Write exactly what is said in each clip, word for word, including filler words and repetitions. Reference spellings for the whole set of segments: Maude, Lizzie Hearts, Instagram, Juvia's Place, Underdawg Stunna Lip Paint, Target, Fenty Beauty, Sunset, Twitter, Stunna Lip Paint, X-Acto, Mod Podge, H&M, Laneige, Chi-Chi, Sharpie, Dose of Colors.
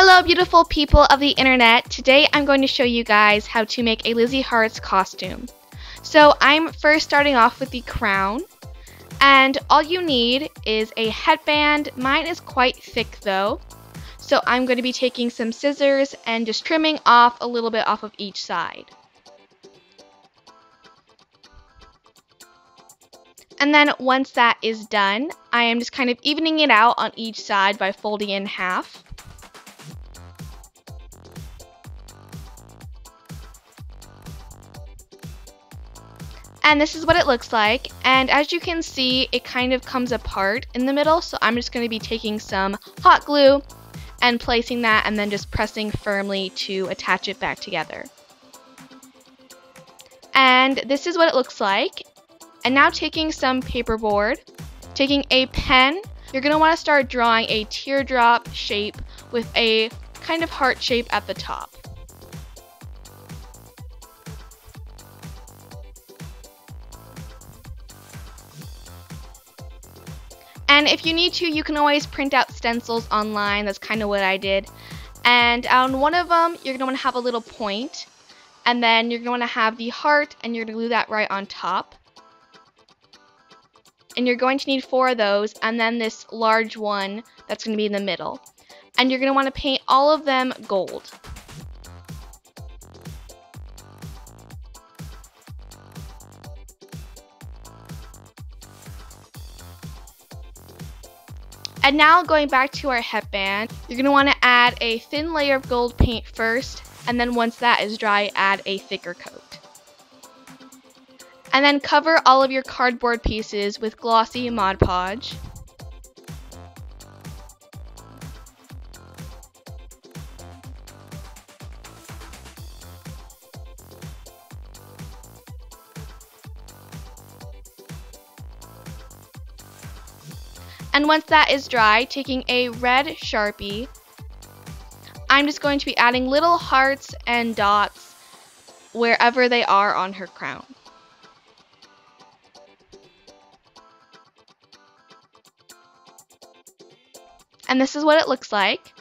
Hello beautiful people of the internet. Today I'm going to show you guys how to make a Lizzie Hearts costume. So I'm first starting off with the crown, and all you need is a headband. Mine is quite thick though, so I'm going to be taking some scissors and just trimming off a little bit off of each side. And then once that is done, I am just kind of evening it out on each side by folding in half. And this is what it looks like, and as you can see, it kind of comes apart in the middle, so I'm just going to be taking some hot glue and placing that and then just pressing firmly to attach it back together. And this is what it looks like. And now taking some paperboard, taking a pen, you're going to want to start drawing a teardrop shape with a kind of heart shape at the top. And if you need to, you can always print out stencils online. That's kind of what I did. And on one of them, you're going to want to have a little point. And then you're going to want to have the heart, and you're going to glue that right on top. And you're going to need four of those, and then this large one that's going to be in the middle. And you're going to want to paint all of them gold. And now going back to our headband, you're going to want to add a thin layer of gold paint first, and then once that is dry, add a thicker coat. And then cover all of your cardboard pieces with glossy Mod Podge. And once that is dry, taking a red Sharpie, I'm just going to be adding little hearts and dots wherever they are on her crown. And this is what it looks like.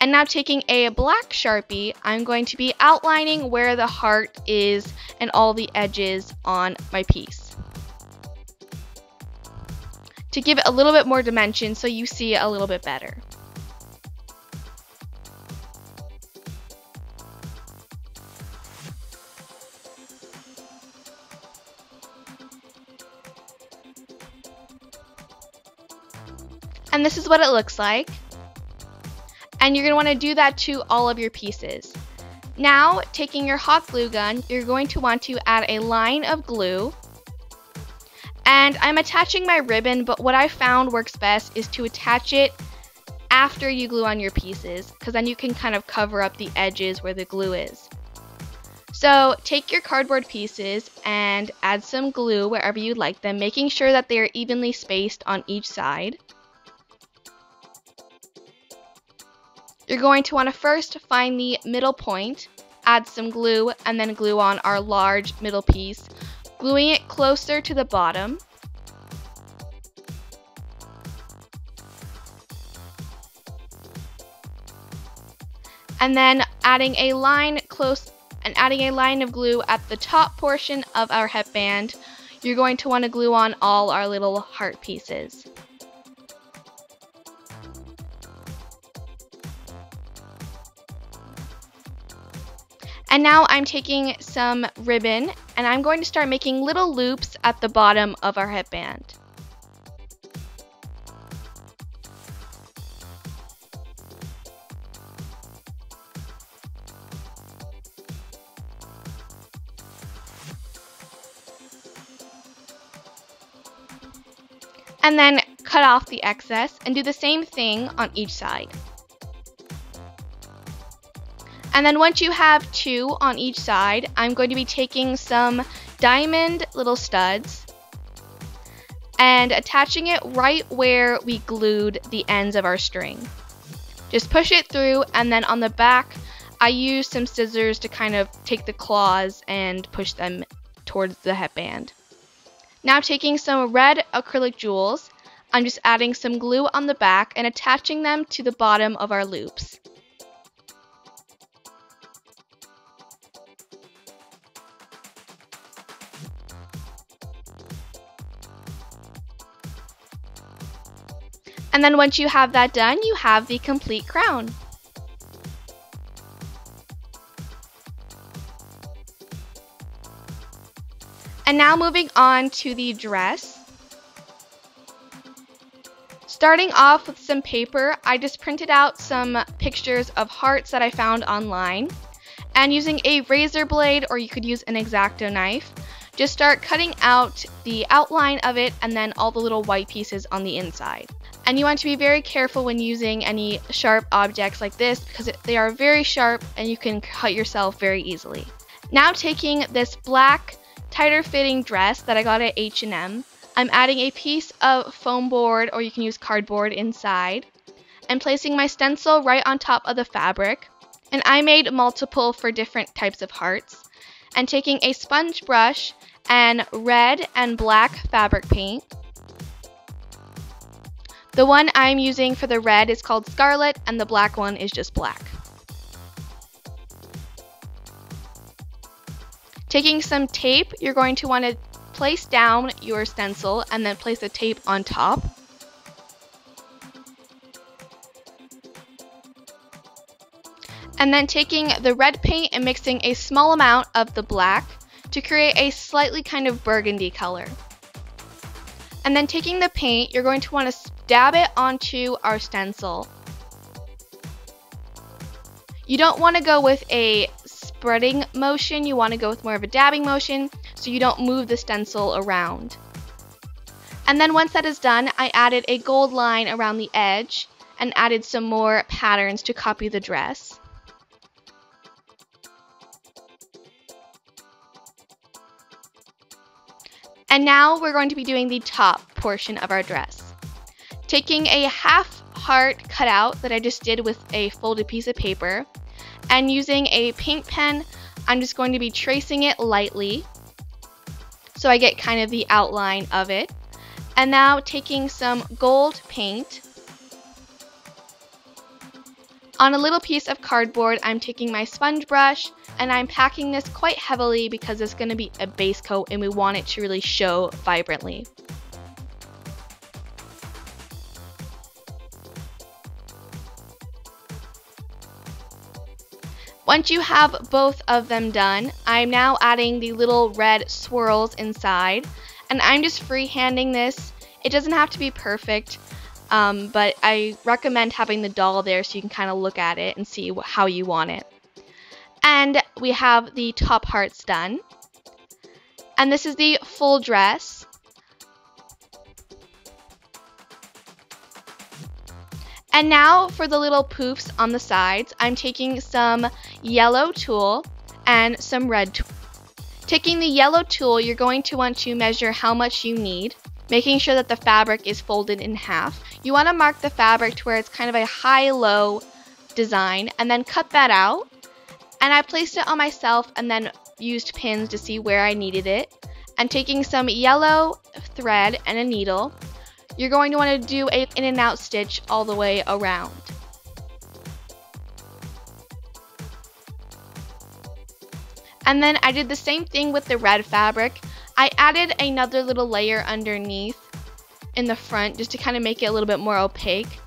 And now taking a black Sharpie, I'm going to be outlining where the heart is and all the edges on my piece, to give it a little bit more dimension so you see it a little bit better. And this is what it looks like. And you're going to want to do that to all of your pieces. Now, taking your hot glue gun, you're going to want to add a line of glue. And I'm attaching my ribbon, but what I found works best is to attach it after you glue on your pieces, because then you can kind of cover up the edges where the glue is. So take your cardboard pieces and add some glue wherever you'd like them, making sure that they are evenly spaced on each side. You're going to want to first find the middle point, add some glue, and then glue on our large middle piece, gluing it closer to the bottom. And then adding a line close and adding a line of glue at the top portion of our headband, you're going to want to glue on all our little heart pieces. And now I'm taking some ribbon, and I'm going to start making little loops at the bottom of our headband. And then cut off the excess and do the same thing on each side. And then once you have two on each side, I'm going to be taking some diamond little studs and attaching it right where we glued the ends of our string. Just push it through, and then on the back, I use some scissors to kind of take the claws and push them towards the headband. Now taking some red acrylic jewels, I'm just adding some glue on the back and attaching them to the bottom of our loops. And then once you have that done, you have the complete crown. And now moving on to the dress. Starting off with some paper, I just printed out some pictures of hearts that I found online. And using a razor blade, or you could use an X-Acto knife, just start cutting out the outline of it and then all the little white pieces on the inside. And you want to be very careful when using any sharp objects like this because they are very sharp and you can cut yourself very easily. Now taking this black, tighter fitting dress that I got at H and M, I'm adding a piece of foam board, or you can use cardboard, inside, and placing my stencil right on top of the fabric. And I made multiple for different types of hearts. And taking a sponge brush and red and black fabric paint. The one I'm using for the red is called Scarlet, and the black one is just black. Taking some tape, you're going to want to place down your stencil and then place the tape on top. And then taking the red paint and mixing a small amount of the black to create a slightly kind of burgundy color. And then taking the paint, you're going to want to dab it onto our stencil. You don't want to go with a spreading motion, you want to go with more of a dabbing motion so you don't move the stencil around. And then once that is done, I added a gold line around the edge and added some more patterns to copy the dress. And now we're going to be doing the top portion of our dress. Taking a half heart cutout that I just did with a folded piece of paper and using a paint pen, I'm just going to be tracing it lightly so I get kind of the outline of it. And now taking some gold paint on a little piece of cardboard, I'm taking my sponge brush and I'm packing this quite heavily because it's going to be a base coat and we want it to really show vibrantly. Once you have both of them done, I'm now adding the little red swirls inside and I'm just freehanding this. It doesn't have to be perfect. Um, but I recommend having the doll there so you can kind of look at it and see wh how you want it. And we have the top hearts done. And this is the full dress. And now for the little poofs on the sides, I'm taking some yellow tulle and some red tulle. Taking the yellow tulle, you're going to want to measure how much you need, making sure that the fabric is folded in half. You want to mark the fabric to where it's kind of a high-low design and then cut that out. And I placed it on myself and then used pins to see where I needed it. And taking some yellow thread and a needle, you're going to want to do an in and out stitch all the way around. And then I did the same thing with the red fabric. I added another little layer underneath in the front just to kind of make it a little bit more opaque.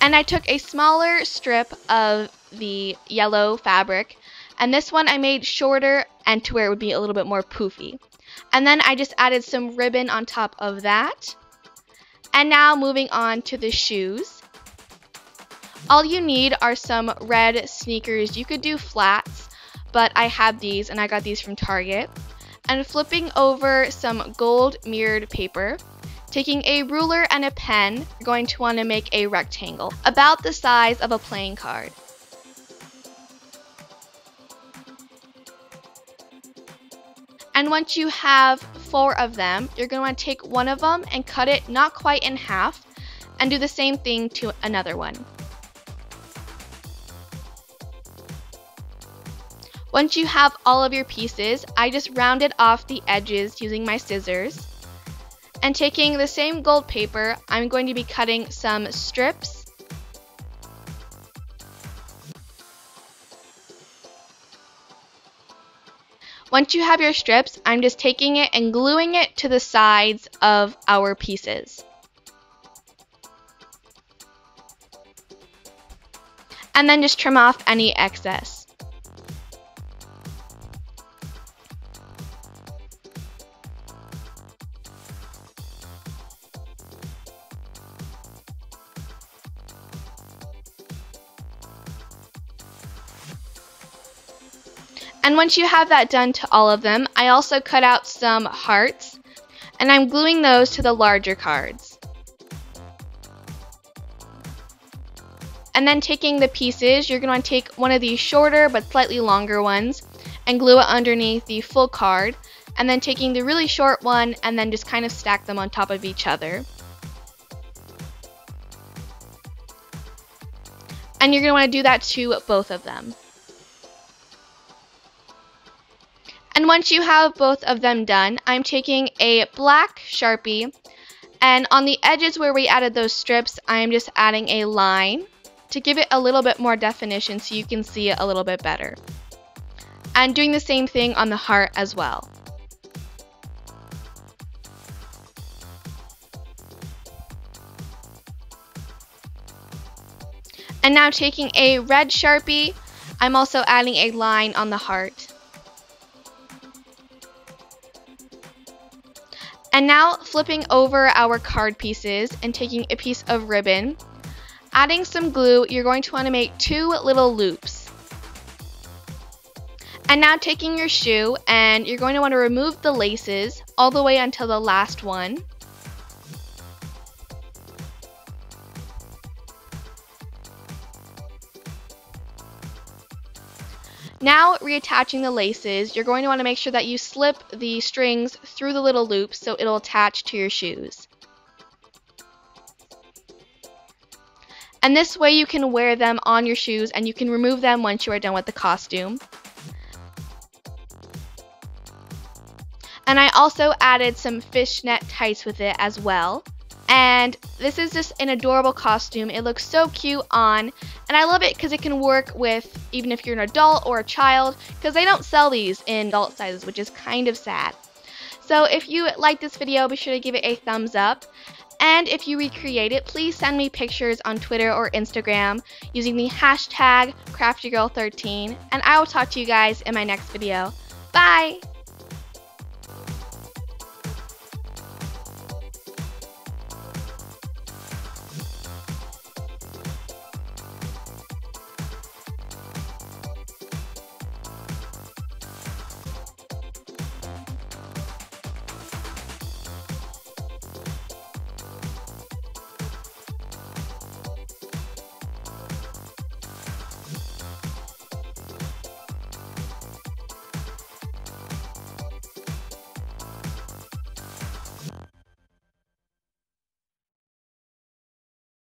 And I took a smaller strip of the yellow fabric, and this one I made shorter and to where it would be a little bit more poofy. And then I just added some ribbon on top of that. And now moving on to the shoes. All you need are some red sneakers. You could do flats, but I have these and I got these from Target. And flipping over some gold mirrored paper, taking a ruler and a pen, you're going to want to make a rectangle about the size of a playing card. And once you have four of them, you're going to want to take one of them and cut it not quite in half and do the same thing to another one. Once you have all of your pieces, I just rounded off the edges using my scissors. And taking the same gold paper, I'm going to be cutting some strips. Once you have your strips, I'm just taking it and gluing it to the sides of our pieces. and then just trim off any excess. And once you have that done to all of them, I also cut out some hearts, and I'm gluing those to the larger cards. And then taking the pieces, you're going to take one of these shorter but slightly longer ones and glue it underneath the full card, and then taking the really short one and then just kind of stack them on top of each other. And you're going to want to do that to both of them. And once you have both of them done, I'm taking a black Sharpie, and on the edges where we added those strips, I'm just adding a line to give it a little bit more definition so you can see it a little bit better. And doing the same thing on the heart as well. And now taking a red Sharpie, I'm also adding a line on the heart. And now flipping over our card pieces and taking a piece of ribbon, adding some glue, you're going to want to make two little loops. And now taking your shoe, and you're going to want to remove the laces all the way until the last one. Now reattaching the laces, you're going to want to make sure that you slip the strings through the little loops so it'll attach to your shoes. And this way you can wear them on your shoes and you can remove them once you are done with the costume. And I also added some fishnet tights with it as well. And this is just an adorable costume. It looks so cute on, and I love it because it can work with even if you're an adult or a child, because they don't sell these in adult sizes, which is kind of sad. So if you like this video, be sure to give it a thumbs up. And if you recreate it, please send me pictures on Twitter or Instagram using the hashtag craftygirl thirteen, and I will talk to you guys in my next video. Bye!